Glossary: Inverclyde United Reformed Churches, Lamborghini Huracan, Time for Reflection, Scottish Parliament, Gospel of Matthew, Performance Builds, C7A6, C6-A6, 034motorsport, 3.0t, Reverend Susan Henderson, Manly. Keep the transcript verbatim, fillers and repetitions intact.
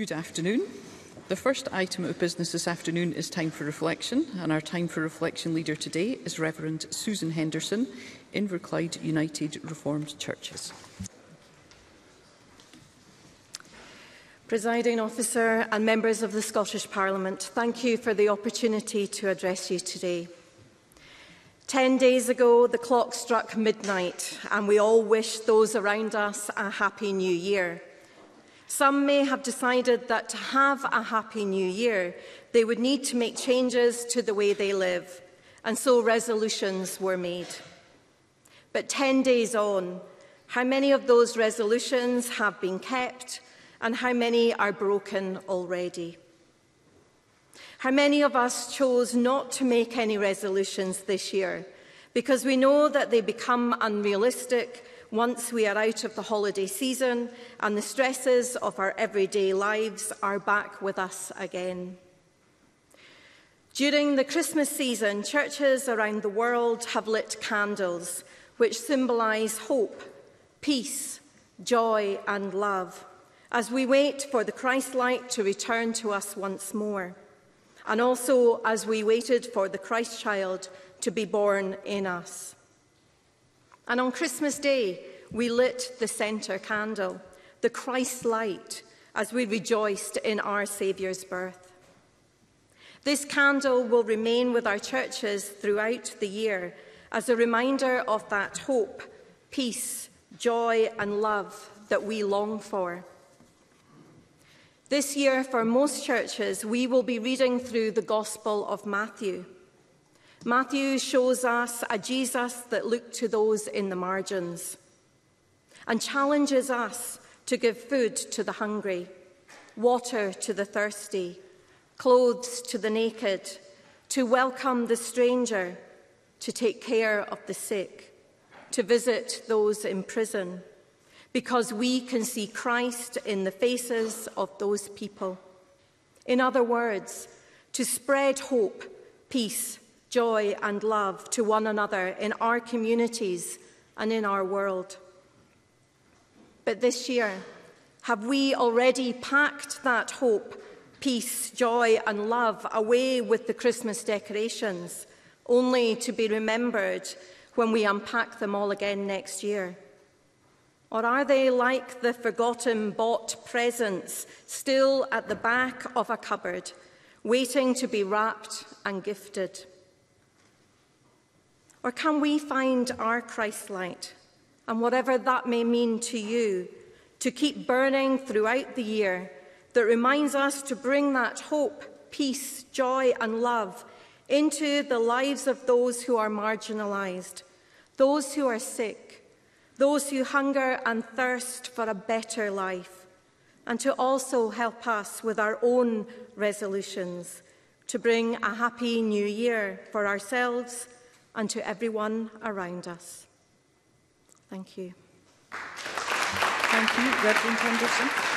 Good afternoon. The first item of business this afternoon is time for reflection, and our time for reflection leader today is Reverend Susan Henderson, Inverclyde United Reformed Churches. Presiding Officer and members of the Scottish Parliament, thank you for the opportunity to address you today. Ten days ago, the clock struck midnight, and we all wished those around us a Happy New Year. Some may have decided that to have a Happy New Year, they would need to make changes to the way they live, and so resolutions were made. But ten days on, how many of those resolutions have been kept, and how many are broken already? How many of us chose not to make any resolutions this year, because we know that they become unrealistic once we are out of the holiday season and the stresses of our everyday lives are back with us again. During the Christmas season, churches around the world have lit candles, which symbolise hope, peace, joy and love, as we wait for the Christ light to return to us once more, and also as we waited for the Christ child to be born in us. And on Christmas Day, we lit the centre candle, the Christ light, as we rejoiced in our Saviour's birth. This candle will remain with our churches throughout the year as a reminder of that hope, peace, joy and love that we long for. This year, for most churches, we will be reading through the Gospel of Matthew. Matthew shows us a Jesus that looked to those in the margins and challenges us to give food to the hungry, water to the thirsty, clothes to the naked, to welcome the stranger, to take care of the sick, to visit those in prison, because we can see Christ in the faces of those people. In other words, to spread hope, peace, joy and love to one another in our communities and in our world. But this year, have we already packed that hope, peace, joy and love away with the Christmas decorations, only to be remembered when we unpack them all again next year? Or are they like the forgotten bought presents still at the back of a cupboard, waiting to be wrapped and gifted? Or can we find our Christ light, and whatever that may mean to you, to keep burning throughout the year, that reminds us to bring that hope, peace, joy and love into the lives of those who are marginalised, those who are sick, those who hunger and thirst for a better life, and to also help us with our own resolutions to bring a Happy New Year for ourselves and to everyone around us. Thank you. Thank you, Reverend Henderson.